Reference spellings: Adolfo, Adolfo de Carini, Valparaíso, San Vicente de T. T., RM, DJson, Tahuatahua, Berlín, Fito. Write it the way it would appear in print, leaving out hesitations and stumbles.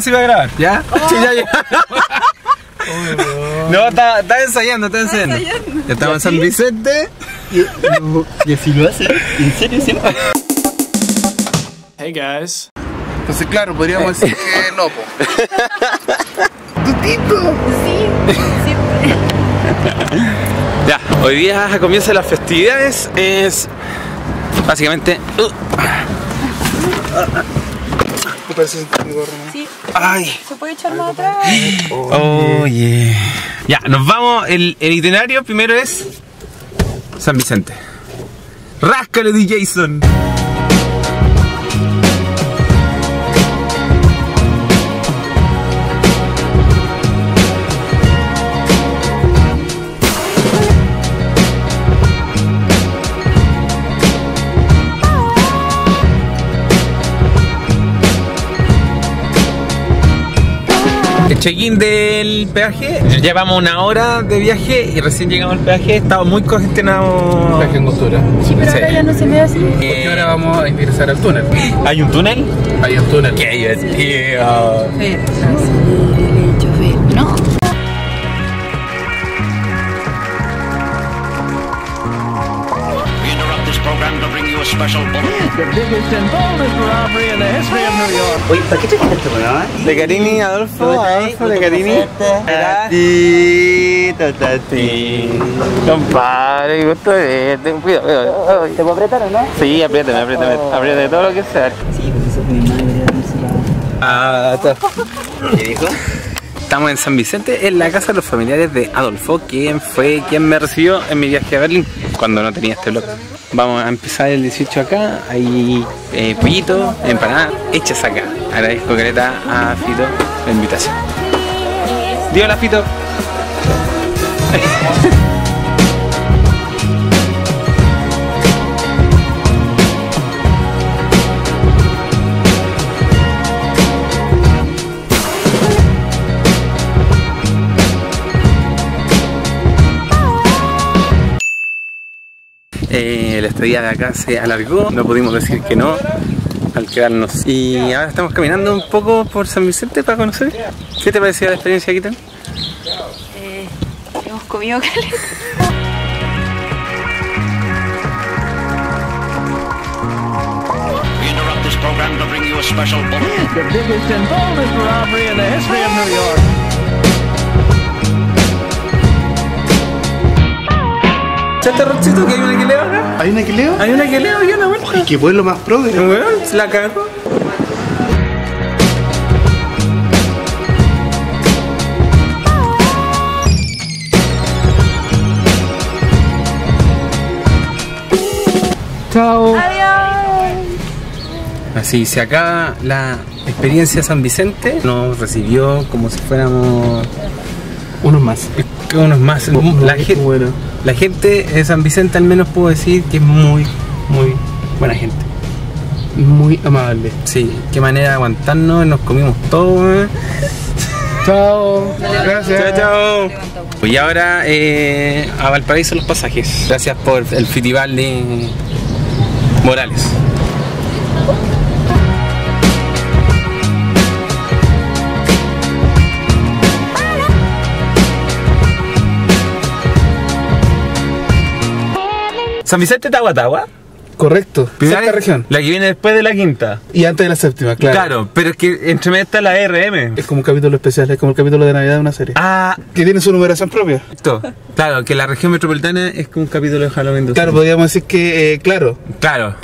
se iba a grabar. ¿Ya? Oh. Sí, ya. Oh, no, está ensayando, está ensayando. Ya estamos en San Vicente. Y así lo hace. En serio, siempre. Hey, guys. Entonces, claro, podríamos decir que no, po. ¡Tutito! Sí, siempre. Ya, hoy día comienzan las festividades. Es básicamente... Sí. Ay. ¿Se puede echar más atrás? Oh, yeah. Ya, nos vamos. El itinerario primero es San Vicente. ¡Ráscale, DJson! Check-in del peaje, llevamos una hora de viaje y recién llegamos al peaje, estaba muy congestionado. Peaje en Costura. Sí, pero ahora ya no se ve así. Y ahora vamos a ingresar al túnel. ¿Hay un túnel? Hay un túnel. ¡Qué divertido! Sí. No. We interrupt this program to bring you a special bulletin. The biggest and boldest robbery in the history of New York. Oye, ¿para qué te quedas tú, no? De Carini, Adolfo de Carini. Tatati. Compadre, gusto de verte. Cuidado, cuidado. ¿Te puedo apretar o no? Sí, apriétame, apriétame. Apriétame todo lo que sea. Sí, porque eso fue mi madre. Ah, está. ¿Qué dijo? Estamos en San Vicente, en la casa de los familiares de Adolfo, quien fue quien me recibió en mi viaje a Berlín, cuando no tenía este blog. Vamos a empezar el 18 acá, hay pollito, empanadas hechas acá. Agradezco careta a Fito la invitación. Di hola, Fito. La estadía de acá se alargó, no pudimos decir que no al quedarnos. Y ahora estamos caminando un poco por San Vicente para conocer. ¿Qué te pareció la experiencia, Kita? Hemos comido caleta. ¿Este rochito que hay un aquileo acá? ¿Hay un aquileo? Hay un aquileo aquí en la vuelta. ¡Qué pueblo más progre! ¿Se la cagó? ¡Chao! ¡Adiós! Así se acaba la experiencia San Vicente. Nos recibió como si fuéramos... unos más. Unos más. La gente de San Vicente, al menos puedo decir que es muy, muy buena gente. Muy amable. Sí, qué manera de aguantarnos, nos comimos todo. Chao. Gracias. Chao, chao. Y ahora a Valparaíso los pasajes. Gracias por el festival de Morales. San Vicente de Tahuatahua. Correcto, primera región. La que viene después de la quinta. Y antes de la séptima, claro. Claro, pero es que entre medio está la RM. Es como un capítulo especial, es como el capítulo de Navidad de una serie. Ah. Que tiene su numeración propia. Esto. Claro, que la región metropolitana es como un capítulo de Halloween 2. Claro, podríamos decir que, claro. Claro.